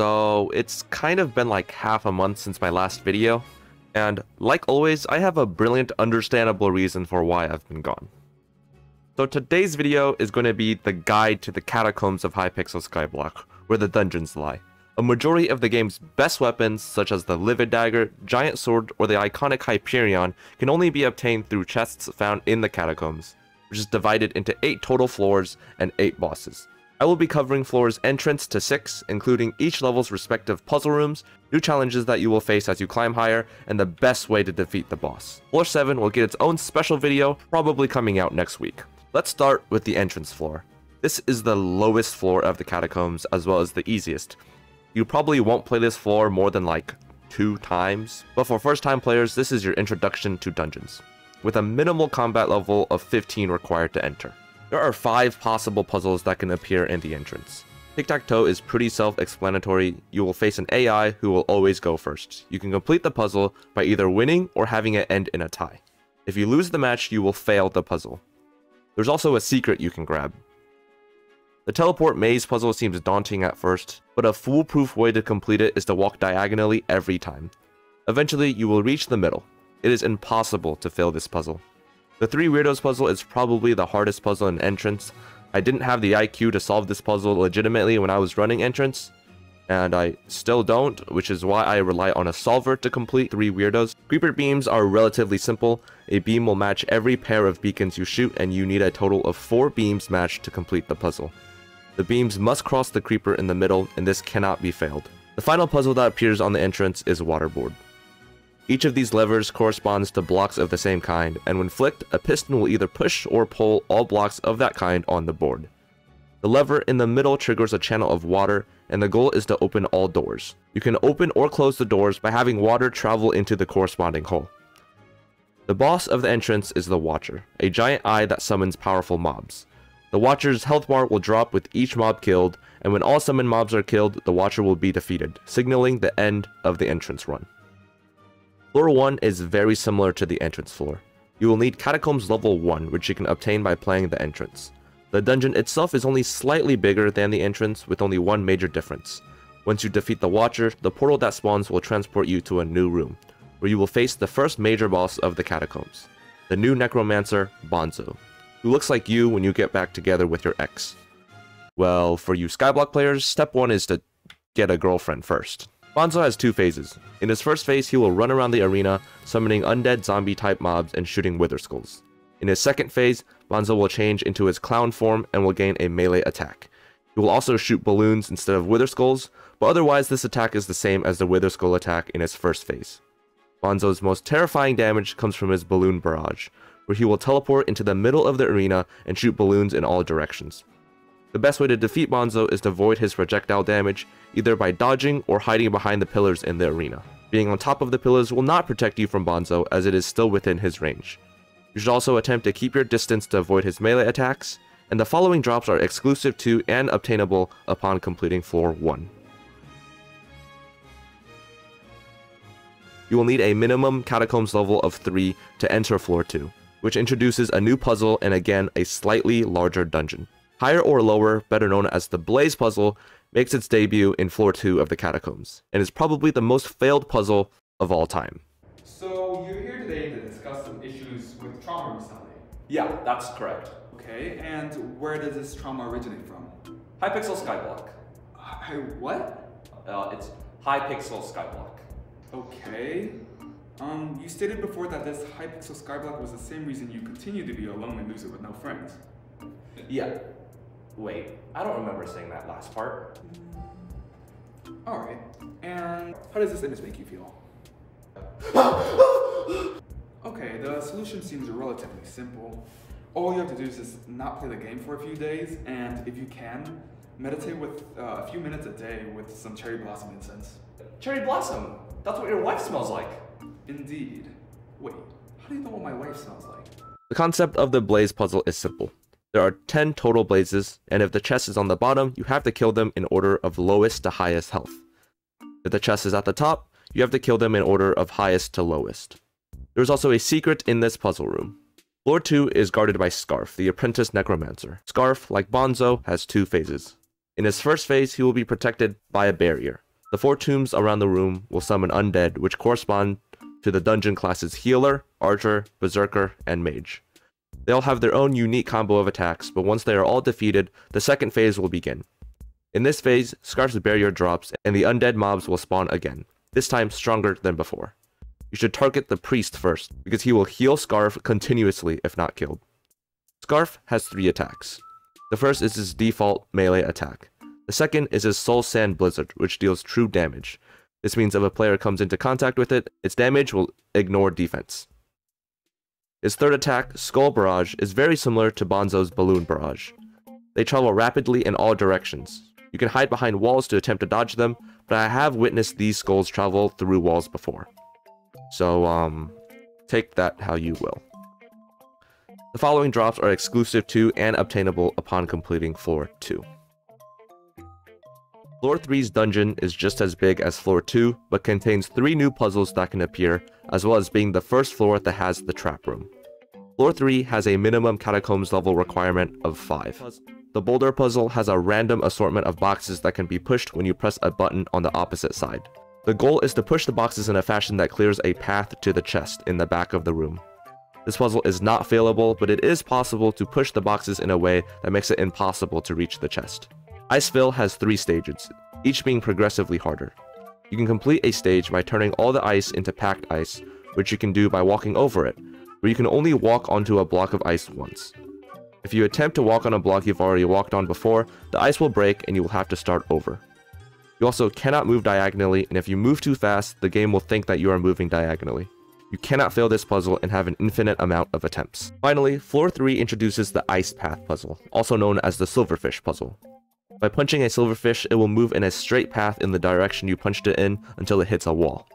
So it's kind of been like half a month since my last video, and like always, I have a brilliant, understandable reason for why I've been gone. So today's video is going to be the guide to the Catacombs of Hypixel Skyblock, where the dungeons lie. A majority of the game's best weapons, such as the Livid Dagger, Giant Sword, or the iconic Hyperion, can only be obtained through chests found in the Catacombs, which is divided into 8 total floors and 8 bosses. I will be covering floors entrance to 6, including each level's respective puzzle rooms, new challenges that you will face as you climb higher, and the best way to defeat the boss. Floor 7 will get its own special video, probably coming out next week. Let's start with the entrance floor. This is the lowest floor of the Catacombs, as well as the easiest. You probably won't play this floor more than like 2 times, but for first-time players, this is your introduction to dungeons, with a minimal combat level of 15 required to enter. There are 5 possible puzzles that can appear in the entrance. Tic Tac Toe is pretty self-explanatory. You will face an AI who will always go first. You can complete the puzzle by either winning or having it end in a tie. If you lose the match, you will fail the puzzle. There's also a secret you can grab. The Teleport Maze puzzle seems daunting at first, but a foolproof way to complete it is to walk diagonally every time. Eventually, you will reach the middle. It is impossible to fail this puzzle. The Three Weirdos puzzle is probably the hardest puzzle in entrance. I didn't have the IQ to solve this puzzle legitimately when I was running entrance, and I still don't, which is why I rely on a solver to complete Three Weirdos. Creeper Beams are relatively simple. A beam will match every pair of beacons you shoot, and you need a total of 4 beams matched to complete the puzzle. The beams must cross the creeper in the middle, and this cannot be failed. The final puzzle that appears on the entrance is Waterboard. Each of these levers corresponds to blocks of the same kind, and when flicked, a piston will either push or pull all blocks of that kind on the board. The lever in the middle triggers a channel of water, and the goal is to open all doors. You can open or close the doors by having water travel into the corresponding hole. The boss of the entrance is the Watcher, a giant eye that summons powerful mobs. The Watcher's health bar will drop with each mob killed, and when all summoned mobs are killed, the Watcher will be defeated, signaling the end of the entrance run. Floor 1 is very similar to the entrance floor. You will need Catacombs level 1, which you can obtain by playing the entrance. The dungeon itself is only slightly bigger than the entrance, with only one major difference. Once you defeat the Watcher, the portal that spawns will transport you to a new room, where you will face the first major boss of the Catacombs, the new necromancer, Bonzo, who looks like you when you get back together with your ex. Well, for you Skyblock players, step 1 is to get a girlfriend first. Bonzo has 2 phases. In his first phase, he will run around the arena, summoning undead zombie-type mobs and shooting wither skulls. In his second phase, Bonzo will change into his clown form and will gain a melee attack. He will also shoot balloons instead of wither skulls, but otherwise this attack is the same as the wither skull attack in his first phase. Bonzo's most terrifying damage comes from his Balloon Barrage, where he will teleport into the middle of the arena and shoot balloons in all directions. The best way to defeat Bonzo is to avoid his projectile damage, either by dodging or hiding behind the pillars in the arena. Being on top of the pillars will not protect you from Bonzo, as it is still within his range. You should also attempt to keep your distance to avoid his melee attacks, and the following drops are exclusive to and obtainable upon completing floor 1. You will need a minimum Catacombs level of 3 to enter floor 2, which introduces a new puzzle and again a slightly larger dungeon. Higher or Lower, better known as the Blaze puzzle, makes its debut in floor 2 of the Catacombs, and is probably the most failed puzzle of all time. So you're here today to discuss some issues with trauma recently? Yeah, that's correct. Okay, and where does this trauma originate from? Hypixel Skyblock. What? It's Hypixel Skyblock. Okay. You stated before that this Hypixel Skyblock was the same reason you continue to be a lonely loser with no friends. Yeah. Wait, I don't remember saying that last part. Alright, and how does this image make you feel? Okay, the solution seems relatively simple. All you have to do is just not play the game for a few days, and if you can, meditate with a few minutes a day with some cherry blossom incense. Cherry blossom? That's what your wife smells like! Indeed. Wait, how do you know what my wife smells like? The concept of the Blaze puzzle is simple. There are 10 total blazes, and if the chest is on the bottom, you have to kill them in order of lowest to highest health. If the chest is at the top, you have to kill them in order of highest to lowest. There is also a secret in this puzzle room. Floor 2 is guarded by Scarf, the apprentice necromancer. Scarf, like Bonzo, has 2 phases. In his first phase, he will be protected by a barrier. The four tombs around the room will summon undead, which correspond to the dungeon classes Healer, Archer, Berserker, and Mage. They'll have their own unique combo of attacks, but once they are all defeated, the second phase will begin. In this phase, Scarf's barrier drops and the undead mobs will spawn again, this time stronger than before. You should target the priest first, because he will heal Scarf continuously if not killed. Scarf has three attacks. The first is his default melee attack. The second is his Soul Sand Blizzard, which deals true damage. This means if a player comes into contact with it, its damage will ignore defense. His third attack, Skull Barrage, is very similar to Bonzo's Balloon Barrage. They travel rapidly in all directions. You can hide behind walls to attempt to dodge them, but I have witnessed these skulls travel through walls before. So, take that how you will. The following drops are exclusive to and obtainable upon completing Floor 2. Floor 3's dungeon is just as big as Floor 2, but contains 3 new puzzles that can appear, as well as being the first floor that has the trap room. Floor 3 has a minimum Catacombs level requirement of 5. The Boulder Puzzle has a random assortment of boxes that can be pushed when you press a button on the opposite side. The goal is to push the boxes in a fashion that clears a path to the chest in the back of the room. This puzzle is not failable, but it is possible to push the boxes in a way that makes it impossible to reach the chest. Ice Fill has 3 stages, each being progressively harder. You can complete a stage by turning all the ice into packed ice, which you can do by walking over it, but you can only walk onto a block of ice once. If you attempt to walk on a block you've already walked on before, the ice will break and you will have to start over. You also cannot move diagonally, and if you move too fast, the game will think that you are moving diagonally. You cannot fail this puzzle and have an infinite amount of attempts. Finally, Floor 3 introduces the Ice Path puzzle, also known as the Silverfish puzzle. By punching a silverfish, it will move in a straight path in the direction you punched it in until it hits a wall.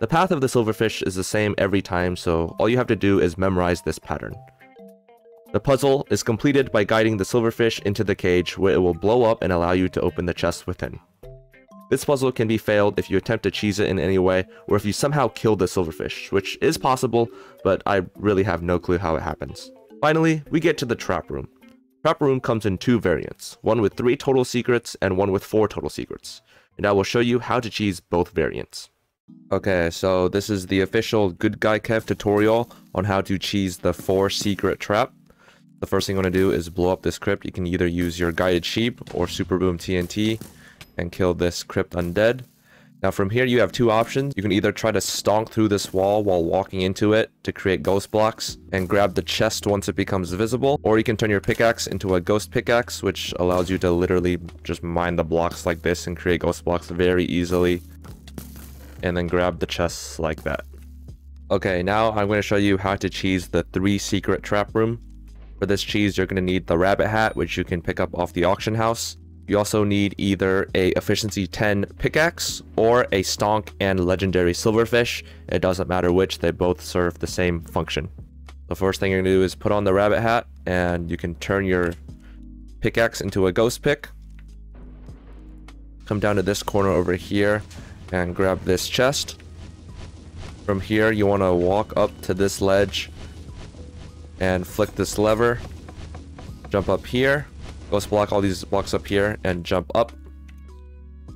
The path of the silverfish is the same every time, so all you have to do is memorize this pattern. The puzzle is completed by guiding the silverfish into the cage, where it will blow up and allow you to open the chest within. This puzzle can be failed if you attempt to cheese it in any way, or if you somehow kill the silverfish, which is possible, but I really have no clue how it happens. Finally, we get to the trap room. Trap room comes in 2 variants, one with 3 total secrets and one with 4 total secrets, and I will show you how to cheese both variants. Okay, so this is the official Good Guy Kev tutorial on how to cheese the 4 secret trap. The first thing you want to do is blow up this crypt. You can either use your guided sheep or super boom TNT and kill this crypt undead. Now from here you have 2 options. You can either try to stonk through this wall while walking into it to create ghost blocks and grab the chest once it becomes visible, or you can turn your pickaxe into a ghost pickaxe, which allows you to literally just mine the blocks like this and create ghost blocks very easily, and then grab the chests like that. Okay, now I'm going to show you how to cheese the 3 secret trap room. For this cheese, you're going to need the rabbit hat, which you can pick up off the auction house. You also need either a efficiency 10 pickaxe or a stonk and legendary silverfish. It doesn't matter which, they both serve the same function. The first thing you're gonna do is put on the rabbit hat, and you can turn your pickaxe into a ghost pick. Come down to this corner over here and grab this chest. From here, you wanna walk up to this ledge and flick this lever, jump up here. Ghost block all these blocks up here and jump up.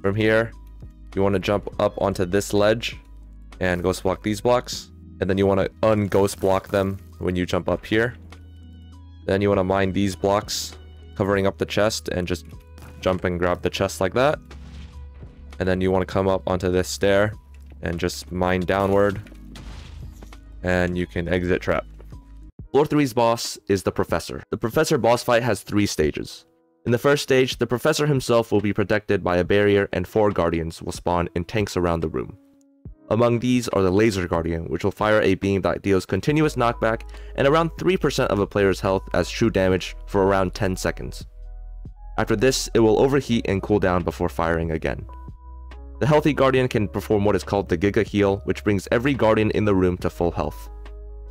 From here, you want to jump up onto this ledge and ghost block these blocks. And then you want to un-ghost block them when you jump up here. Then you want to mine these blocks, covering up the chest, and just jump and grab the chest like that. And then you want to come up onto this stair and just mine downward. And you can exit trap. Floor 3's boss is the Professor. The Professor boss fight has 3 stages. In the first stage, the Professor himself will be protected by a barrier, and 4 Guardians will spawn in tanks around the room. Among these are the Laser Guardian, which will fire a beam that deals continuous knockback and around 3% of a player's health as true damage for around 10 seconds. After this, it will overheat and cool down before firing again. The Healthy Guardian can perform what is called the Giga Heal, which brings every Guardian in the room to full health.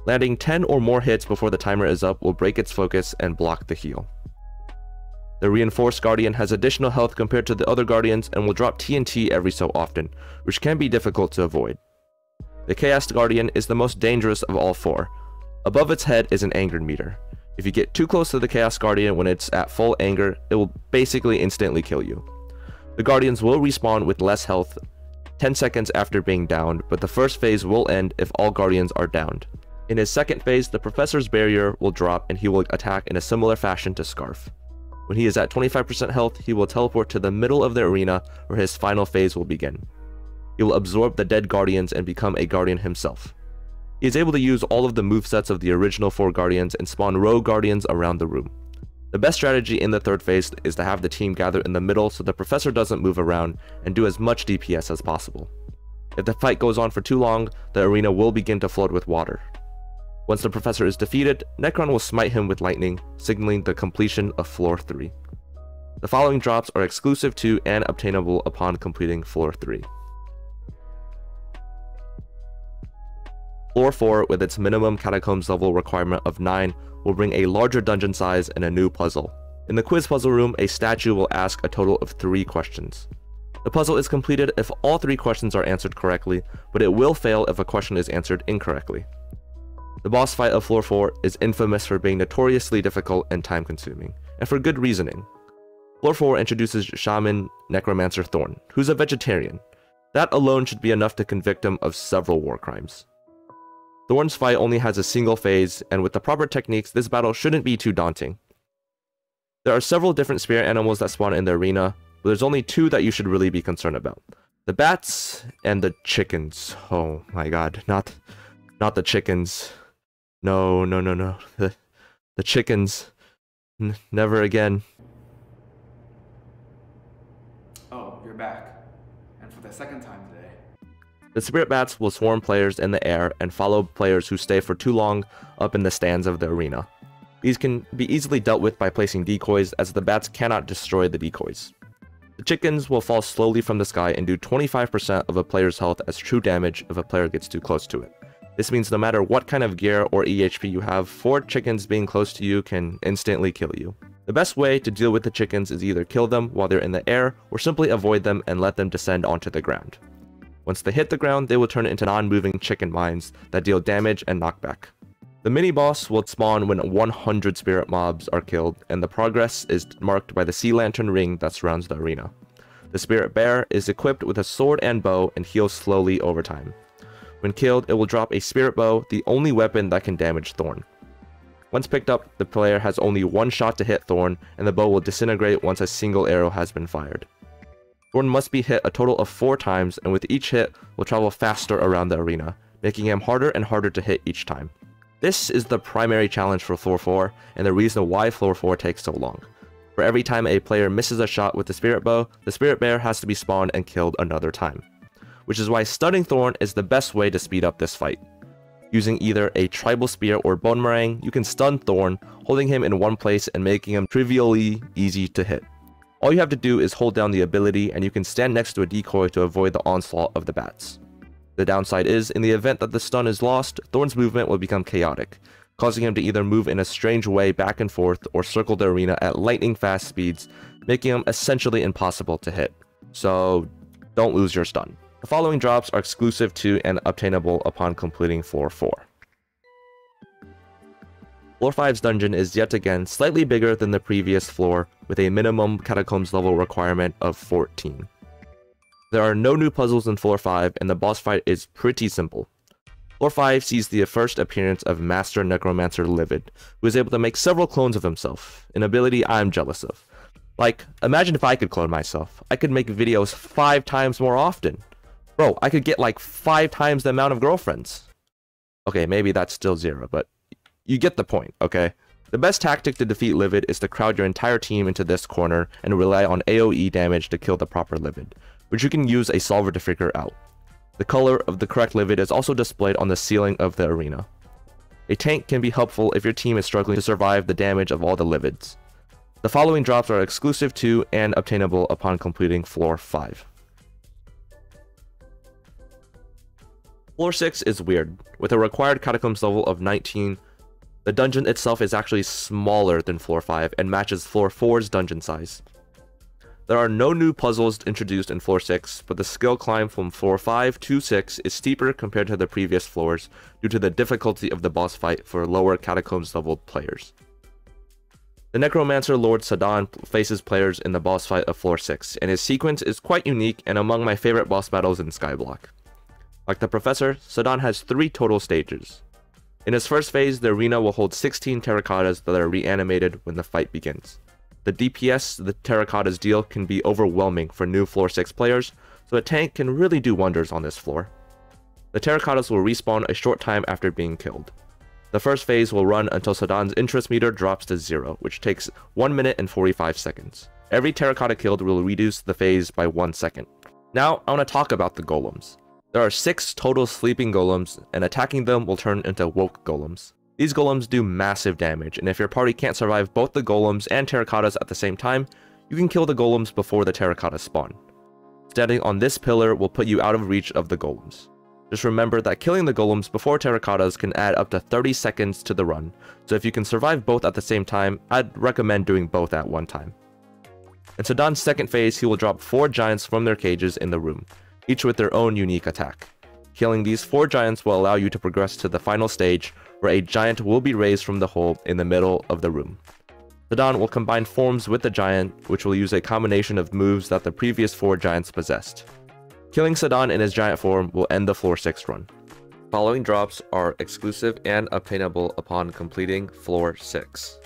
Landing 10 or more hits before the timer is up will break its focus and block the heal. The Reinforced Guardian has additional health compared to the other Guardians and will drop TNT every so often, which can be difficult to avoid. The Chaos Guardian is the most dangerous of all 4. Above its head is an anger meter. If you get too close to the Chaos Guardian when it's at full anger, it will basically instantly kill you. The Guardians will respawn with less health 10 seconds after being downed, but the first phase will end if all Guardians are downed. In his second phase, the Professor's barrier will drop and he will attack in a similar fashion to Scarf. When he is at 25% health, he will teleport to the middle of the arena where his final phase will begin. He will absorb the dead Guardians and become a Guardian himself. He is able to use all of the movesets of the original 4 Guardians and spawn rogue Guardians around the room. The best strategy in the third phase is to have the team gather in the middle so the Professor doesn't move around and do as much DPS as possible. If the fight goes on for too long, the arena will begin to flood with water. Once the Professor is defeated, Necron will smite him with lightning, signaling the completion of Floor 3. The following drops are exclusive to and obtainable upon completing Floor 3. Floor 4, with its minimum Catacombs level requirement of 9, will bring a larger dungeon size and a new puzzle. In the quiz puzzle room, a statue will ask a total of 3 questions. The puzzle is completed if all 3 questions are answered correctly, but it will fail if a question is answered incorrectly. The boss fight of Floor 4 is infamous for being notoriously difficult and time-consuming, and for good reasoning. Floor 4 introduces Shaman Necromancer Thorn, who's a vegetarian. That alone should be enough to convict him of several war crimes. Thorn's fight only has a single phase, and with the proper techniques, this battle shouldn't be too daunting. There are several different spirit animals that spawn in the arena, but there's only 2 that you should really be concerned about. The bats and the chickens. Oh my god, not the chickens. No. The chickens. Never again. Oh, you're back. And for the second time today. The spirit bats will swarm players in the air and follow players who stay for too long up in the stands of the arena. These can be easily dealt with by placing decoys, as the bats cannot destroy the decoys. The chickens will fall slowly from the sky and do 25% of a player's health as true damage if a player gets too close to it. This means no matter what kind of gear or EHP you have, 4 chickens being close to you can instantly kill you. The best way to deal with the chickens is either kill them while they're in the air, or simply avoid them and let them descend onto the ground. Once they hit the ground, they will turn into non-moving chicken mines that deal damage and knockback. The mini-boss will spawn when 100 spirit mobs are killed, and the progress is marked by the sea lantern ring that surrounds the arena. The spirit bear is equipped with a sword and bow and heals slowly over time. When killed, it will drop a Spirit Bow, the only weapon that can damage Thorn. Once picked up, the player has only 1 shot to hit Thorn, and the bow will disintegrate once a single arrow has been fired. Thorn must be hit a total of 4 times, and with each hit, will travel faster around the arena, making him harder and harder to hit each time. This is the primary challenge for Floor 4, and the reason why Floor 4 takes so long. For every time a player misses a shot with the Spirit Bow, the Spirit Bear has to be spawned and killed another time, which is why stunning Thorn is the best way to speed up this fight. Using either a Tribal Spear or Bone Meringue, you can stun Thorn, holding him in one place and making him trivially easy to hit. All you have to do is hold down the ability, and you can stand next to a decoy to avoid the onslaught of the bats. The downside is, in the event that the stun is lost, Thorn's movement will become chaotic, causing him to either move in a strange way back and forth or circle the arena at lightning fast speeds, making him essentially impossible to hit. So don't lose your stun. The following drops are exclusive to and obtainable upon completing Floor 4. Floor 5's dungeon is yet again slightly bigger than the previous floor, with a minimum Catacombs level requirement of 14. There are no new puzzles in Floor 5, and the boss fight is pretty simple. Floor 5 sees the first appearance of Master Necromancer Livid, who is able to make several clones of himself, an ability I'm jealous of. Like, imagine if I could clone myself. I could make videos 5 times more often. Bro, I could get like 5 times the amount of girlfriends. Okay, maybe that's still 0, but you get the point, okay? The best tactic to defeat Livid is to crowd your entire team into this corner and rely on AoE damage to kill the proper Livid, which you can use a solver to figure out. The color of the correct Livid is also displayed on the ceiling of the arena. A tank can be helpful if your team is struggling to survive the damage of all the Livids. The following drops are exclusive to and obtainable upon completing Floor 5. Floor 6 is weird. With a required Catacombs level of 19, the dungeon itself is actually smaller than Floor 5 and matches Floor 4's dungeon size. There are no new puzzles introduced in Floor 6, but the skill climb from Floor 5 to 6 is steeper compared to the previous floors due to the difficulty of the boss fight for lower Catacombs leveled players. The Necromancer Lord Sadan faces players in the boss fight of Floor 6, and his sequence is quite unique and among my favorite boss battles in Skyblock. Like the Professor, Sadan has 3 total stages. In his first phase, the arena will hold 16 terracottas that are reanimated when the fight begins. The DPS the terracottas deal can be overwhelming for new Floor 6 players, so a tank can really do wonders on this floor. The terracottas will respawn a short time after being killed. The first phase will run until Sadan's interest meter drops to 0, which takes 1 minute and 45 seconds. Every terracotta killed will reduce the phase by 1 second. Now, I want to talk about the golems. There are 6 total sleeping golems, and attacking them will turn into woke golems. These golems do massive damage, and if your party can't survive both the golems and terracottas at the same time, you can kill the golems before the terracottas spawn. Standing on this pillar will put you out of reach of the golems. Just remember that killing the golems before terracottas can add up to 30 seconds to the run, so if you can survive both at the same time, I'd recommend doing both at one time. In Sadan's second phase, he will drop 4 giants from their cages in the room, each with their own unique attack. Killing these 4 giants will allow you to progress to the final stage, where a giant will be raised from the hole in the middle of the room. Sadan will combine forms with the giant, which will use a combination of moves that the previous 4 giants possessed. Killing Sadan in his giant form will end the Floor 6 run. Following drops are exclusive and obtainable upon completing Floor 6.